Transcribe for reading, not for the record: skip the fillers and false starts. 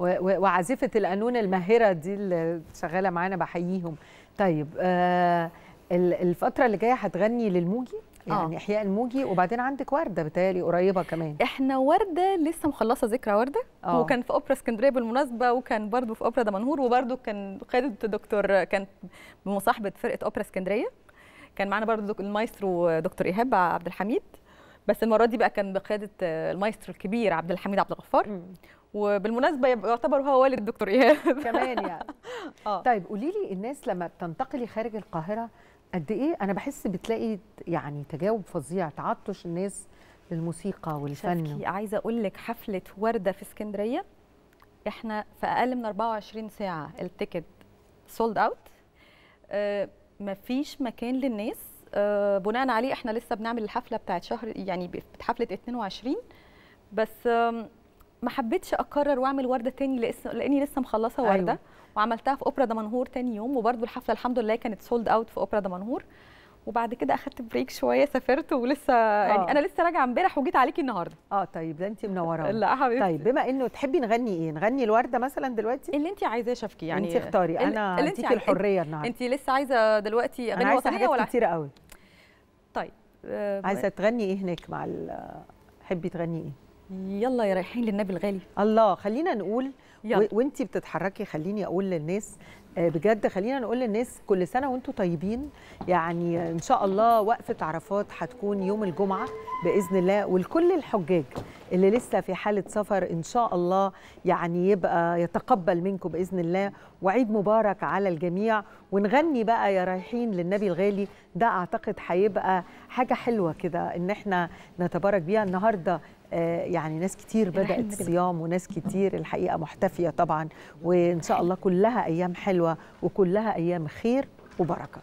وعازفة القانون الماهرة دي اللي شغالة معانا بحييهم. طيب الفترة اللي جاية هتغني للموجي؟ يعني احياء الموجي، وبعدين عندك ورده بتالي قريبه كمان. احنا ورده لسه مخلصه ذكرى ورده، وكان في اوبرا اسكندريه بالمناسبه، وكان برضو في اوبرا دمنهور، وبرضو كان خدت دكتور، كانت بمصاحبه فرقه اوبرا اسكندريه، كان معانا برضو المايسترو دكتور إيهاب عبد الحميد، بس المره دي بقى كان بقياده المايسترو الكبير عبد الحميد عبد الغفار، وبالمناسبه يعتبر هو والد الدكتور إيهاب كمان يعني. طيب قولي لي، الناس لما بتنتقلي خارج القاهره قد ايه؟ انا بحس بتلاقي يعني تجاوب فظيع، تعطش الناس للموسيقى والفن. عايزه اقول لك حفله ورده في اسكندريه احنا في اقل من 24 ساعه التيكت سولد اوت، مفيش مكان للناس. بناء عليه احنا لسه بنعمل الحفله بتاعت شهر، يعني حفله 22 بس. ما حبيتش اكرر واعمل ورده تاني لاني لسه مخلصه ورده. أيوة. وعملتها في اوبرا دمنهور تاني يوم، وبرده الحفله الحمد لله كانت سولد اوت في اوبرا دمنهور. وبعد كده اخدت بريك شويه، سافرت ولسه يعني انا لسه راجعه امبارح وجيت عليكي النهارده. طيب ده انت منوره. لا حبيبتي. طيب بما انه تحبي نغني ايه؟ نغني الورده مثلا دلوقتي؟ اللي انت عايزاه شافكي، يعني انت اختاري، انا اديكي الحريه النهارده. انت لسه عايزه دلوقتي اغاني وطنيه ولا كتير قوي؟ طيب عايزه تغني ايه هناك مع تحبي تغني ايه؟ يلا يا رايحين للنبي الغالي. الله، خلينا نقول وانتي بتتحركي، خليني اقول للناس بجد، خلينا نقول للناس كل سنه وانتم طيبين. يعني ان شاء الله وقفه عرفات هتكون يوم الجمعه باذن الله، والكل الحجاج اللي لسه في حاله سفر ان شاء الله يعني يبقى يتقبل منكم باذن الله، وعيد مبارك على الجميع. ونغني بقى يا رايحين للنبي الغالي، ده اعتقد هيبقى حاجه حلوه كده ان احنا نتبارك بيها النهارده. يعني ناس كتير بدأت الصيام، وناس كتير الحقيقة محتفية طبعا، وإن شاء الله كلها أيام حلوة وكلها أيام خير وبركة.